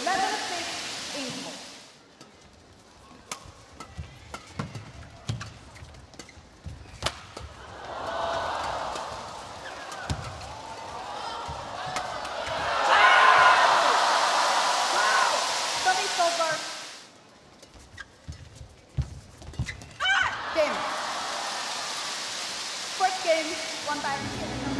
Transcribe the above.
11-6 Ingle. Game. First game, 1-0.